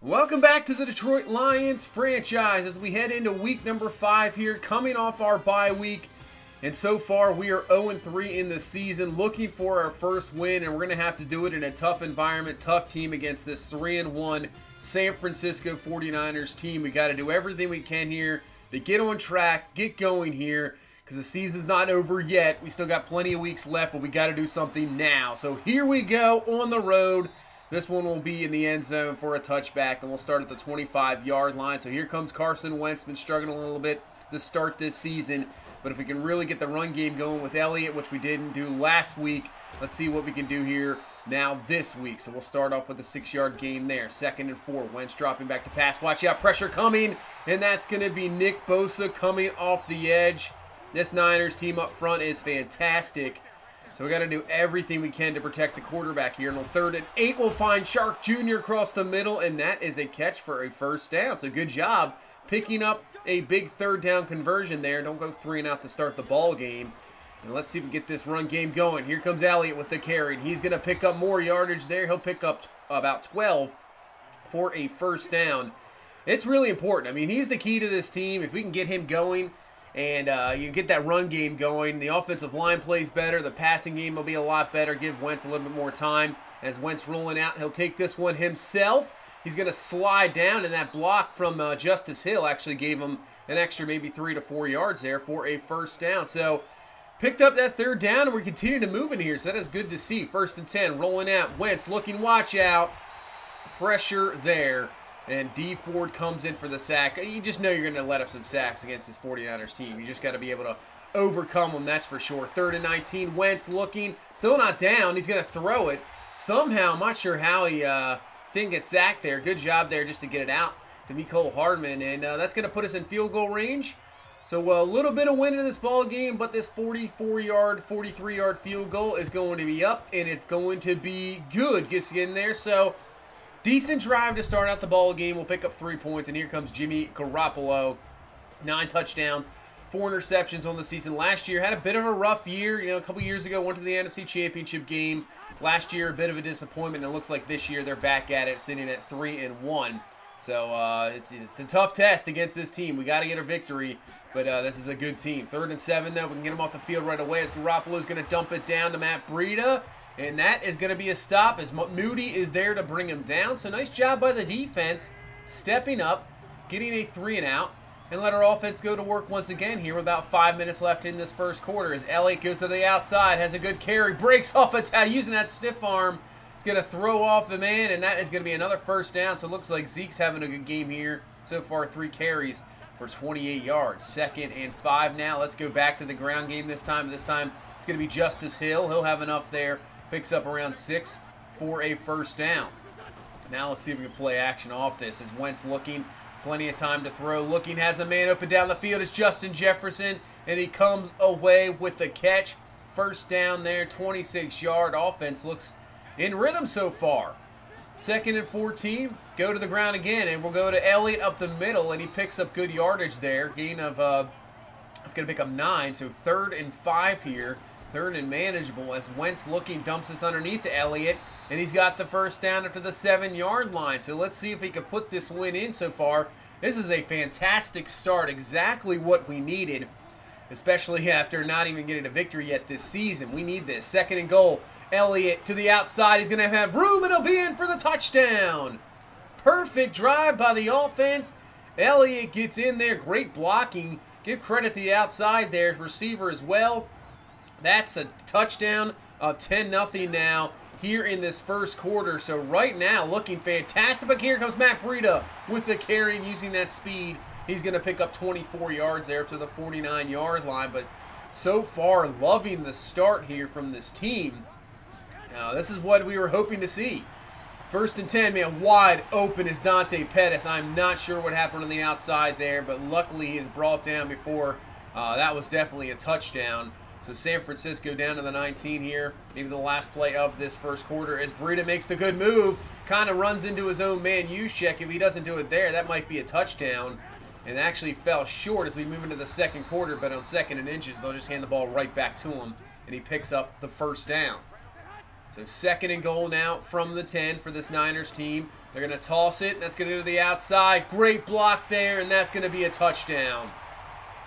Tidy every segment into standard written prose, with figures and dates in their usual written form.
Welcome back to the Detroit Lions franchise as we head into week number 5 here, coming off our bye week. And so far, we are 0-3 in the season, looking for our first win, and we're going to have to do it in a tough environment, tough team against this 3-1 San Francisco 49ers team. We got to do everything we can here to get on track, get going here, because the season's not over yet. We still got plenty of weeks left, but we got to do something now. So here we go on the road. This one will be in the end zone for a touchback, and we'll start at the 25-yard line. So here comes Carson Wentz, been struggling a little bit to start this season. But if we can really get the run game going with Elliott, which we didn't do last week, let's see what we can do here now this week. So we'll start off with a 6-yard gain there. 2nd and 4. Wentz dropping back to pass. Watch out, pressure coming, and that's going to be Nick Bosa coming off the edge. This Niners team up front is fantastic. So we got to do everything we can to protect the quarterback here. And on 3rd and 8, we'll find Shark Jr. across the middle, and that is a catch for a first down. So good job picking up a big 3rd down conversion there. Don't go 3 and out to start the ball game. And let's see if we get this run game going. Here comes Elliott with the carry. And he's going to pick up more yardage there. He'll pick up about 12 for a first down. It's really important. I mean, he's the key to this team. If we can get him going, and you get that run game going, the offensive line plays better, the passing game will be a lot better, give Wentz a little bit more time. As Wentz rolling out, he'll take this one himself. He's going to slide down, and that block from Justice Hill actually gave him an extra maybe 3 to 4 yards there for a first down. So picked up that 3rd down, and we continue to move in here, so that is good to see. 1st and 10, rolling out, Wentz looking, watch out, pressure there. And D. Ford comes in for the sack. You just know you're going to let up some sacks against this 49ers team. You just got to be able to overcome them, that's for sure. 3rd and 19, Wentz looking. Still not down. He's going to throw it. Somehow, I'm not sure how he didn't get sacked there. Good job there just to get it out to Mecole Hardman. And that's going to put us in field goal range. So a little bit of win in this ball game, but this 44-yard, 43-yard field goal is going to be up, and it's going to be good. Gets in there, so decent drive to start out the ball game. We'll pick up 3 points, and here comes Jimmy Garoppolo. 9 touchdowns, 4 interceptions on the season. Last year, had a bit of a rough year. You know, a couple years ago, went to the NFC Championship game. Last year, a bit of a disappointment. It looks like this year they're back at it, sitting at 3-1. So it's a tough test against this team. We got to get a victory, but this is a good team. 3rd and 7, though. We can get them off the field right away as Garoppolo is going to dump it down to Matt Breida. And that is going to be a stop as Moody is there to bring him down. So nice job by the defense, stepping up, getting a 3 and out, and let our offense go to work once again here with about 5 minutes left in this first quarter. As Elliott goes to the outside, has a good carry, breaks off a tackle, using that stiff arm. It's going to throw off the man, and that is going to be another first down. So it looks like Zeke's having a good game here. So far, 3 carries for 28 yards. 2nd and 5 now. Let's go back to the ground game this time. This time, it's going to be Justice Hill. He'll have enough there. Picks up around 6 for a first down. Now let's see if we can play action off this. As Wentz looking, plenty of time to throw. Looking, has a man open down the field. It's Justin Jefferson, and he comes away with the catch. First down there, 26-yard offense. Looks in rhythm so far. 2nd and 14, go to the ground again, and we'll go to Elliott up the middle, and he picks up good yardage there. Gain of, it's going to pick up 9, so 3rd and 5 here. 3rd and manageable as Wentz looking, dumps this underneath to Elliott, and he's got the first down after the 7-yard line. So let's see if he can put this win in so far. This is a fantastic start, exactly what we needed, especially after not even getting a victory yet this season. We need this. 2nd and goal, Elliott to the outside. He's going to have room, and he'll be in for the touchdown. Perfect drive by the offense. Elliott gets in there. Great blocking. Give credit to the outside there. Receiver as well. That's a touchdown of 10-0 now here in this first quarter. So right now looking fantastic. But here comes Matt Breida with the carry, and using that speed, he's going to pick up 24 yards there up to the 49-yard line. But so far, loving the start here from this team. Now, this is what we were hoping to see. 1st and 10, man, wide open is Dante Pettis. I'm not sure what happened on the outside there, but luckily he is brought down before. That was definitely a touchdown. So San Francisco down to the 19 here. Maybe the last play of this first quarter as Breida makes the good move. Kind of runs into his own man, Juszczyk. If he doesn't do it there, that might be a touchdown. And actually fell short as we move into the second quarter. But on 2nd and inches, they'll just hand the ball right back to him. And he picks up the first down. So second and goal now from the 10 for this Niners team. They're going to toss it. That's going to go to the outside. Great block there, and that's going to be a touchdown.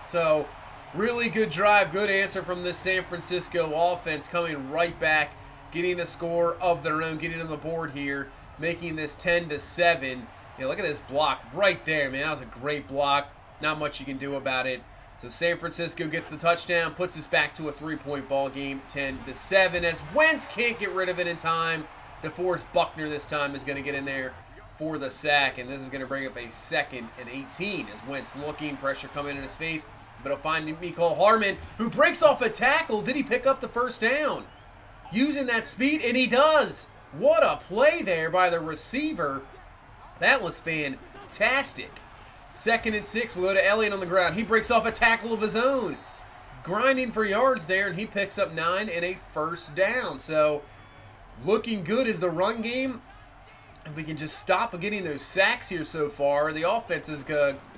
So really good drive, good answer from this San Francisco offense, coming right back, getting a score of their own, getting on the board here, making this 10-7. Yeah, look at this block right there, man. That was a great block. Not much you can do about it. So San Francisco gets the touchdown, puts us back to a three-point ball game, 10-7, as Wentz can't get rid of it in time. DeForest Buckner this time is going to get in there for the sack, and this is going to bring up a second and 18 as Wentz looking, pressure coming in his face, but he'll find Mecole Hardman, who breaks off a tackle. Did he pick up the first down? Using that speed, and he does. What a play there by the receiver. That was fantastic. Second and 6, we'll go to Elliott on the ground. He breaks off a tackle of his own. Grinding for yards there, and he picks up 9 and a first down. So, looking good is the run game. If we can just stop getting those sacks here so far, the offense is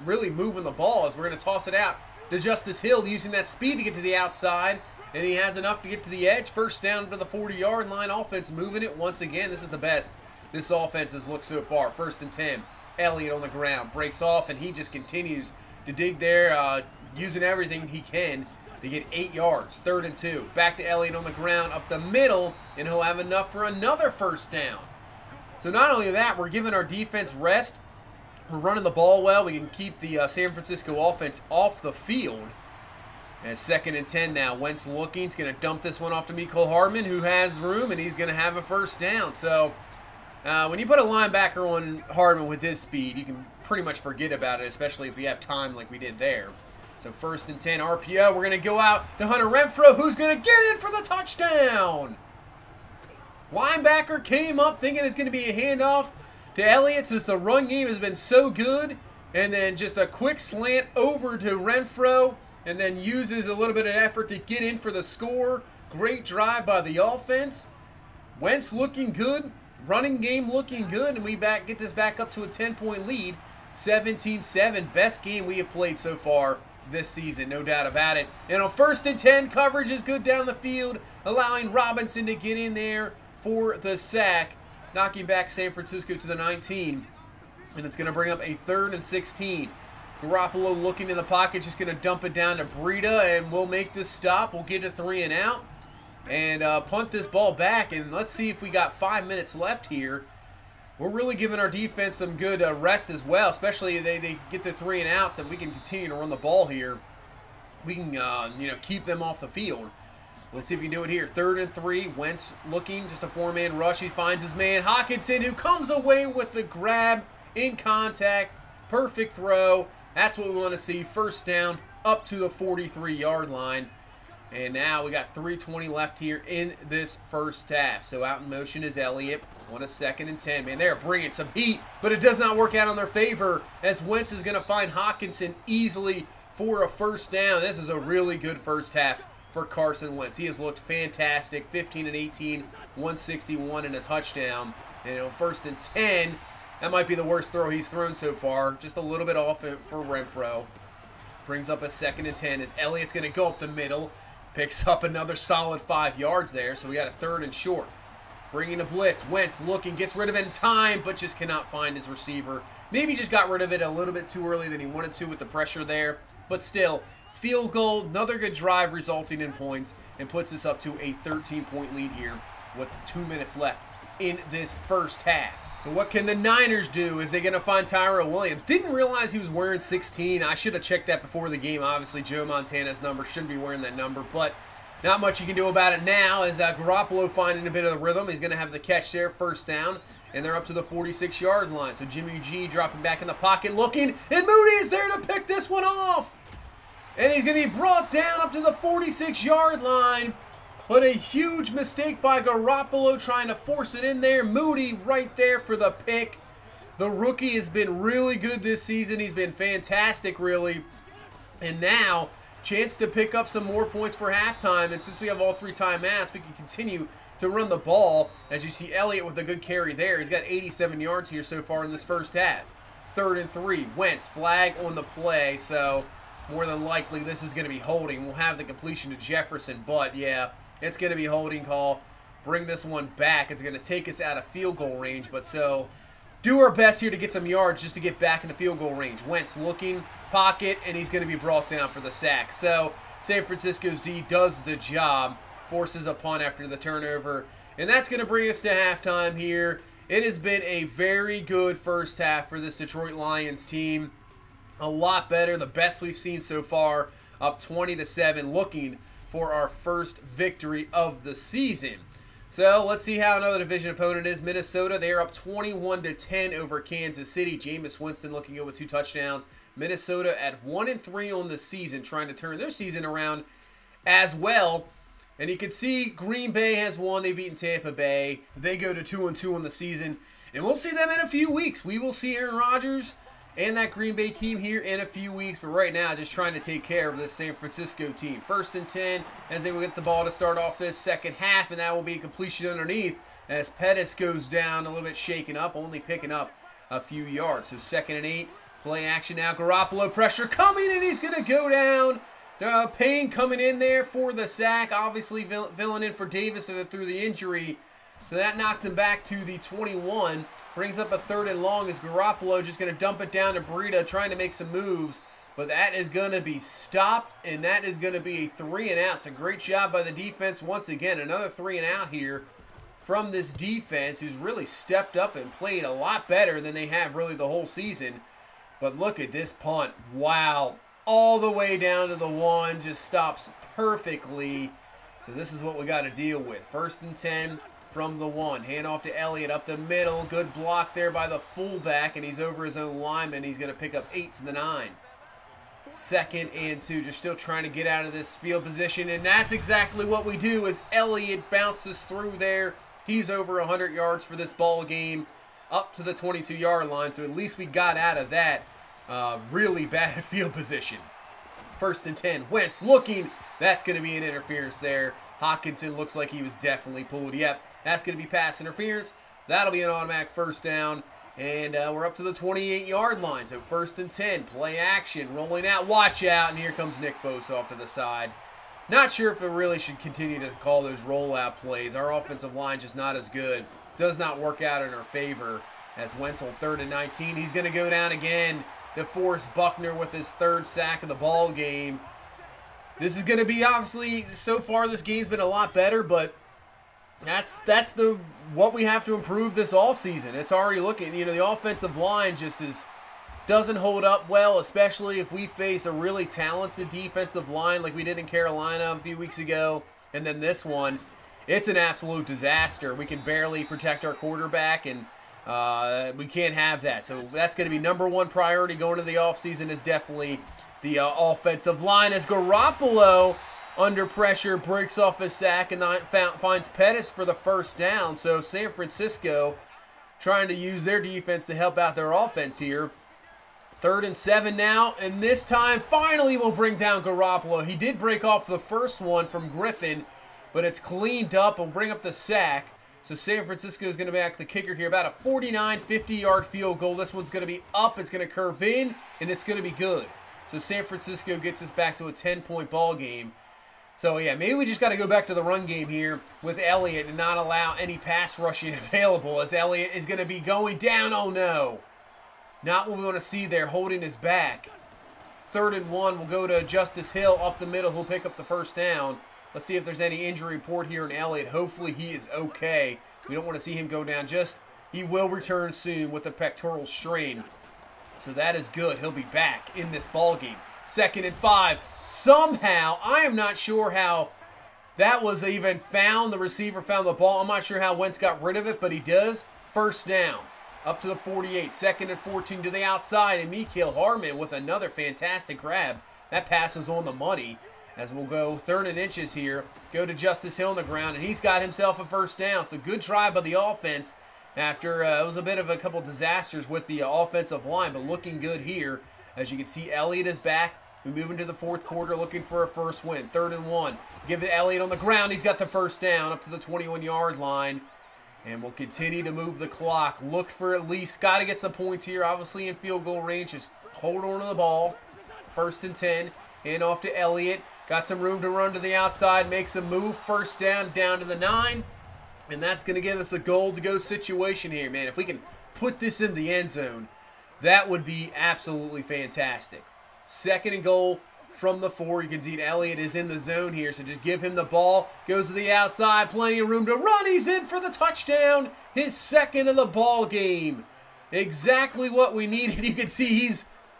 really moving the ball, as we're going to toss it out to Justice Hill, using that speed to get to the outside, and he has enough to get to the edge. First down to the 40-yard line. Offense moving it once again. This is the best this offense has looked so far. First and 10. Elliott on the ground, breaks off, and he just continues to dig there, using everything he can to get 8 yards. Third and 2, back to Elliott on the ground, up the middle, and he'll have enough for another first down. So not only that, we're giving our defense rest, we're running the ball well, we can keep the San Francisco offense off the field. And second and 10 now, Wentz looking, he's going to dump this one off to Mecole Hardman, who has room, and he's going to have a first down. So when you put a linebacker on Hardman with his speed, you can pretty much forget about it, especially if we have time like we did there. So first and 10, RPO. We're going to go out to Hunter Renfrow, who's going to get in for the touchdown. Linebacker came up thinking it's going to be a handoff to Elliott, since the run game has been so good. And then just a quick slant over to Renfrow, and then uses a little bit of effort to get in for the score. Great drive by the offense. Wentz looking good. Running game looking good, and we get this back up to a 10-point lead, 17-7. Best game we have played so far this season, no doubt about it. And on first and 10, coverage is good down the field, allowing Robinson to get in there for the sack, knocking back San Francisco to the 19. And it's going to bring up a third and 16. Garoppolo looking in the pocket, just going to dump it down to Breida, and we'll make this stop. We'll get a 3-and-out. And punt this ball back, and let's see if we got 5 minutes left here. We're really giving our defense some good rest as well, especially they get the 3-and-outs, and we can continue to run the ball here. We can keep them off the field. Let's see if we can do it here. Third and 3, Wentz looking, just a 4-man rush. He finds his man Hockinson, who comes away with the grab in contact. Perfect throw. That's what we want to see. First down up to the 43-yard line. And now we got 3:20 left here in this first half. So out in motion is Elliott on a second and 10. Man, they're bringing some heat, but it does not work out in their favor, as Wentz is going to find Hockinson easily for a first down. This is a really good first half for Carson Wentz. He has looked fantastic, 15 and 18, 161 and a touchdown. And on first and 10, that might be the worst throw he's thrown so far. Just a little bit off for Renfrow. Brings up a second and 10 as Elliott's going to go up the middle. Picks up another solid 5 yards there, so we got a third and short. Bringing a blitz. Wentz looking, gets rid of it in time, but just cannot find his receiver. Maybe just got rid of it a little bit too early than he wanted to with the pressure there. But still, field goal, another good drive resulting in points, and puts us up to a 13-point lead here with 2 minutes left in this first half. So what can the Niners do? Is they going to find Tyrell Williams? Didn't realize he was wearing 16. I should have checked that before the game. Obviously, Joe Montana's number. Shouldn't be wearing that number, but not much you can do about it now, as Garoppolo finding a bit of the rhythm. He's going to have the catch there, first down, and they're up to the 46-yard line. So Jimmy G dropping back in the pocket, looking, and Moody is there to pick this one off. And he's going to be brought down up to the 46-yard line. But a huge mistake by Garoppolo trying to force it in there. Moody right there for the pick. The rookie has been really good this season. He's been fantastic, really. And now, chance to pick up some more points for halftime. And since we have all 3 timeouts, we can continue to run the ball. As you see Elliott with a good carry there. He's got 87 yards here so far in this first half. Third and 3. Wentz, flag on the play. So, more than likely, this is going to be holding. We'll have the completion to Jefferson, but yeah. It's going to be a holding call. bring this one back. It's going to take us out of field goal range, but so do our best here to get some yards just to get back into field goal range. Wentz looking, pocket, and he's going to be brought down for the sack. So San Francisco's D does the job, forces a punt after the turnover, and that's going to bring us to halftime here. It has been a very good first half for this Detroit Lions team. A lot better, the best we've seen so far, up 20-7, looking for our first victory of the season. So let's see how another division opponent is. Minnesota, they are up 21-10 over Kansas City. Jameis Winston looking good with 2 touchdowns. Minnesota at 1-3 on the season, trying to turn their season around as well. And you can see Green Bay has won. They've beaten Tampa Bay. They go to 2-2 on the season. And we'll see them in a few weeks. We will see Aaron Rodgers and that Green Bay team here in a few weeks. But right now, just trying to take care of this San Francisco team. 1st and 10 as they will get the ball to start off this second half. And that will be a completion underneath as Pettis goes down, a little bit shaken up, only picking up a few yards. So 2nd and 8, play action now. Garoppolo pressure coming, and he's going to go down. Payne coming in there for the sack, obviously filling in for Davis through the injury. So that knocks him back to the 21. Brings up a 3rd and long as Garoppolo just going to dump it down to Breida, trying to make some moves. But that is going to be stopped, and that is going to be a 3-and-out. So great job by the defense once again. Another 3-and-out here from this defense, who's really stepped up and played a lot better than they have really the whole season. But look at this punt. Wow. All the way down to the 1, just stops perfectly. So this is what we got to deal with. 1st and 10 from the 1. Hand off to Elliott up the middle. Good block there by the fullback, and he's over his own lineman. He's going to pick up 8 to the 9. 2nd and 2, just still trying to get out of this field position, and that's exactly what we do as Elliott bounces through there. He's over 100 yards for this ball game, up to the 22-yard line, so at least we got out of that. Really bad field position. 1st and 10. Wentz looking. That's going to be an interference there. Hockinson looks like he was definitely pulled. Yep, that's going to be pass interference. That'll be an automatic 1st down. And we're up to the 28-yard line. So 1st and 10. Play action. Rolling out. Watch out. And here comes Nick Bosa off to the side. Not sure if it really should continue to call those rollout plays. Our offensive line just not as good. Does not work out in our favor. As Wentz on 3rd and 19. He's going to go down again. DeForest Buckner with his 3rd sack of the ball game. This is going to be, obviously, so far this game's been a lot better, but that's what we have to improve this offseason. It's already looking, the offensive line just doesn't hold up well, especially if we face a really talented defensive line like we did in Carolina a few weeks ago, and then this one. It's an absolute disaster. We can barely protect our quarterback, and we can't have that. So that's going to be #1 priority going into the offseason is definitely the offensive line, as Garoppolo under pressure breaks off his sack and finds Pettis for the 1st down. So San Francisco trying to use their defense to help out their offense here. 3rd and 7 now, and this time finally we'll bring down Garoppolo. He did break off the 1st one from Griffin, but it's cleaned up. We'll bring up the sack. So San Francisco is going to back the kicker here. About a 49-50-yard field goal. This one's going to be up. It's going to curve in, and it's going to be good. So San Francisco gets us back to a 10-point ball game. So, yeah, maybe we just got to go back to the run game here with Elliott and not allow any pass rushing available, as Elliott is going to be going down. Oh, no. Not what we want to see there, holding his back. 3rd and 1 will go to Justice Hill up the middle. He'll pick up the 1st down. Let's see if there's any injury report here in Elliott. Hopefully he is okay. We don't want to see him go down. He will return soon with a pectoral strain. So that is good. He'll be back in this ballgame. 2nd and 5. Somehow, I am not sure how that was even found. The receiver found the ball. I'm not sure how Wentz got rid of it, but he does. 1st down. Up to the 48. 2nd and 14 to the outside. And Mikhail Harmon with another fantastic grab. That pass was on the money. As we'll go 3rd and inches here, go to Justice Hill on the ground, and he's got himself a 1st down. So good try by the offense after it was a bit of a couple disasters with the offensive line, but looking good here. As you can see, Elliott is back. We move into the 4th quarter looking for a 1st win. 3rd and 1. Give it to Elliott on the ground. He's got the 1st down up to the 21-yard line, and we'll continue to move the clock. Look for at least, got to get some points here, obviously in field goal range. Just hold on to the ball. 1st and 10. Hand off to Elliott. Got some room to run to the outside. Makes a move. 1st down, down to the 9. And that's going to give us a goal-to-go situation here, man. If we can put this in the end zone, that would be absolutely fantastic. Second and goal from the 4. You can see Elliott is in the zone here, so just give him the ball. Goes to the outside, plenty of room to run. He's in for the touchdown, his second of the ball game. Exactly what we needed. You can see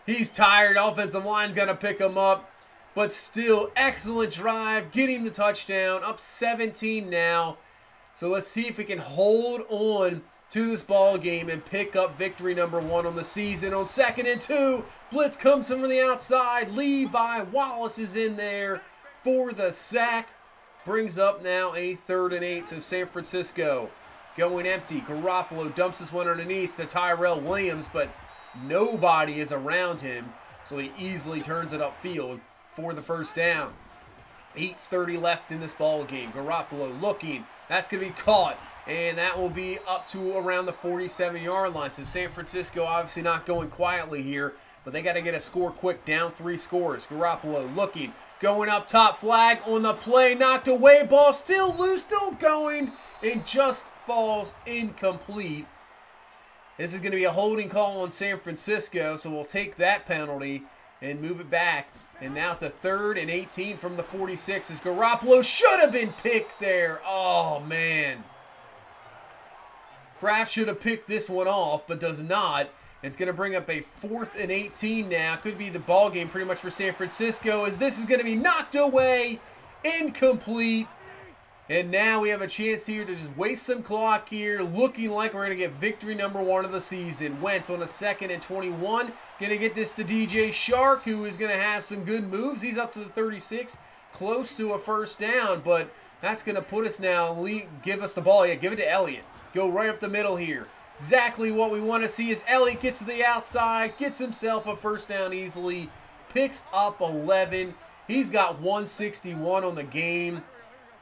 he's tired. Offensive line's going to pick him up. But still, excellent drive, getting the touchdown, up 17 now. So let's see if we can hold on to this ball game and pick up victory number 1 on the season. On 2nd and 2, blitz comes from the outside. Levi Wallace is in there for the sack. Brings up now a 3rd and 8, so San Francisco going empty. Garoppolo dumps this one underneath to Tyrell Williams, but nobody is around him, so he easily turns it upfield for the first down. 8:30 left in this ball game. Garoppolo looking. That's going to be caught, and that will be up to around the 47-yard line. So San Francisco obviously not going quietly here, but they got to get a score quick, down 3 scores. Garoppolo looking, going up top, flag on the play, knocked away, ball still loose, still going, and just falls incomplete. This is going to be a holding call on San Francisco, so we'll take that penalty and move it back. And now it's a 3rd and 18 from the 46. As Garoppolo should have been picked there. Oh, man. Kraft should have picked this one off, but does not. It's going to bring up a 4th and 18 now. Could be the ball game pretty much for San Francisco, as this is going to be knocked away, incomplete. And now we have a chance here to just waste some clock here, looking like we're going to get victory number 1 of the season. Wentz on a 2nd and 21. Going to get this to DJ Shark, who is going to have some good moves. He's up to the 36, close to a first down, but that's going to put us now, give us the ball. Yeah, give it to Elliott. Go right up the middle here. Exactly what we want to see is Elliott gets to the outside, gets himself a first down easily, picks up 11. He's got 161 on the game.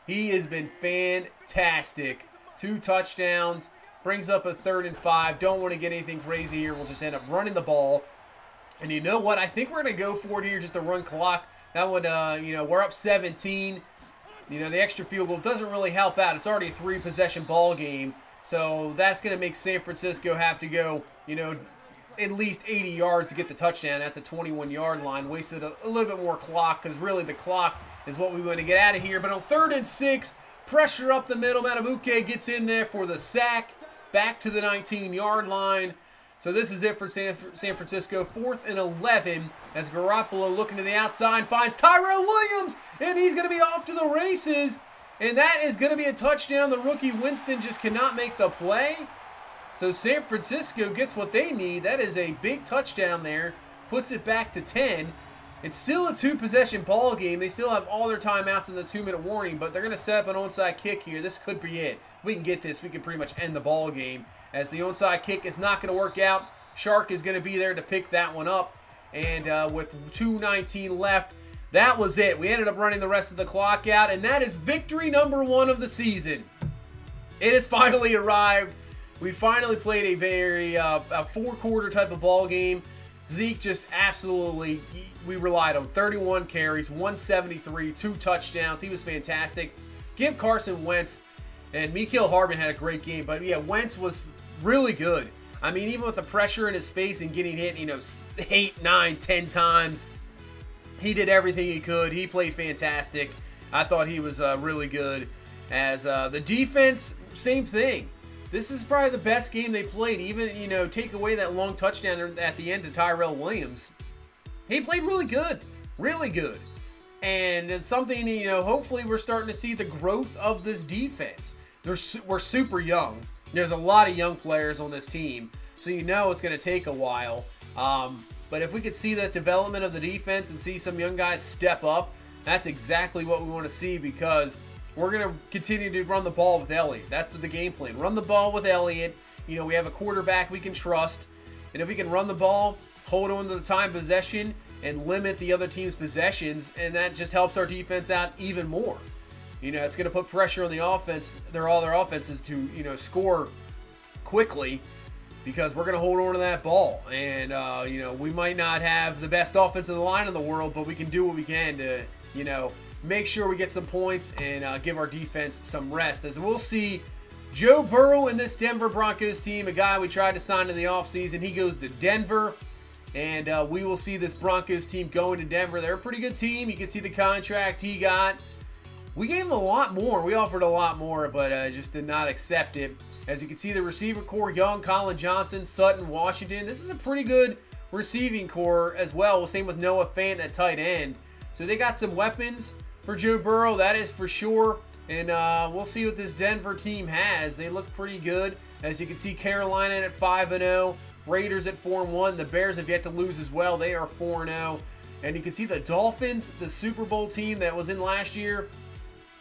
He has been fantastic. 2 touchdowns. Brings up a 3rd and 5. Don't want to get anything crazy here. We'll just end up running the ball. And you know what? I think we're going to go for it here just to run clock. That would, you know, we're up 17. You know, the extra field goal doesn't really help out. It's already a 3-possession ball game. So that's going to make San Francisco have to go, you know, at least 80 yards to get the touchdown at the 21-yard line. Wasted a little bit more clock, because really the clock is what we want to get out of here. But on 3rd and 6, pressure up the middle. Matabuke gets in there for the sack, back to the 19-yard line. So this is it for San Francisco. 4th and 11, as Garoppolo looking to the outside, finds Tyrell Williams, and he's going to be off to the races. And that is going to be a touchdown. The rookie Winston just cannot make the play. So San Francisco gets what they need. That is a big touchdown there. Puts it back to 10. It's still a 2-possession ball game. They still have all their timeouts in the 2-minute warning, but they're going to set up an onside kick here. This could be it. If we can get this, we can pretty much end the ball game, as the onside kick is not going to work out. Shark is going to be there to pick that one up. And with 2:19 left, that was it. We ended up running the rest of the clock out, and that is victory number 1 of the season. It has finally arrived. We finally played a very a 4-quarter type of ball game. Zeke just absolutely, we relied on 31 carries, 173, 2 touchdowns. He was fantastic. Give Carson Wentz, and Mikhail Harmon had a great game. But, yeah, Wentz was really good. I mean, even with the pressure in his face and getting hit, you know, 8, 9, 10 times, he did everything he could. He played fantastic. I thought he was really good. As the defense, same thing. This is probably the best game they played. Even, you know, take away that long touchdown at the end to Tyrell Williams. He played really good. Really good. And it's something, you know, hopefully we're starting to see the growth of this defense. We're super young. There's a lot of young players on this team, so you know it's going to take a while. But if we could see that development of the defense and see some young guys step up, that's exactly what we want to see, because we're going to continue to run the ball with Elliott. That's the game plan. Run the ball with Elliott. You know, we have a quarterback we can trust. And if we can run the ball, hold on to the time possession, and limit the other team's possessions, and that just helps our defense out even more. You know, it's going to put pressure on the offense. They're all their offenses to, you know, score quickly, because we're going to hold on to that ball. And, you know, we might not have the best offensive line in the world, but we can do what we can to, you know, make sure we get some points and give our defense some rest. As we'll see Joe Burrow in this Denver Broncos team, a guy we tried to sign in the offseason. He goes to Denver, and we will see this Broncos team going to Denver. They're a pretty good team. You can see the contract he got. We gave him a lot more. We offered a lot more, but just did not accept it. As you can see, the receiver core, Young, Colin Johnson, Sutton, Washington. This is a pretty good receiving core as well. Same with Noah Fant at tight end. So they got some weapons for Joe Burrow, that is for sure. And we'll see what this Denver team has. They look pretty good. As you can see, Carolina at 5-0, Raiders at 4-1. The Bears have yet to lose as well. They are 4-0. And you can see the Dolphins, the Super Bowl team that was in last year,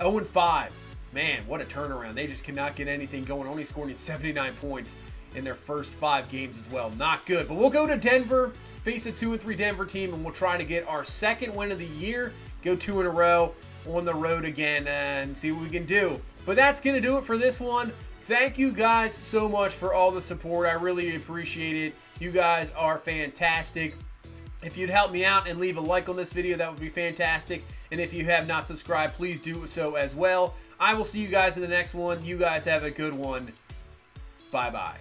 0-5. Man, what a turnaround. They just cannot get anything going, only scoring 79 points in their first 5 games as well. Not good. But we'll go to Denver, face a 2-3 Denver team, and we'll try to get our second win of the year, go 2 in a row on the road again, and see what we can do. But that's going to do it for this one. Thank you guys so much for all the support. I really appreciate it. You guys are fantastic. If you'd help me out and leave a like on this video, that would be fantastic. And if you have not subscribed, please do so as well. I will see you guys in the next one. You guys have a good one. Bye-bye.